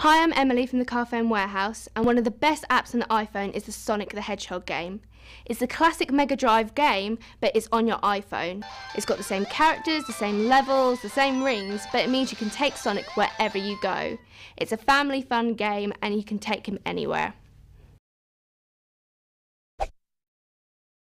Hi, I'm Emily from the Carphone Warehouse, and one of the best apps on the iPhone is the Sonic the Hedgehog game. It's a classic Mega Drive game, but it's on your iPhone. It's got the same characters, the same levels, the same rings, but it means you can take Sonic wherever you go. It's a family fun game and you can take him anywhere.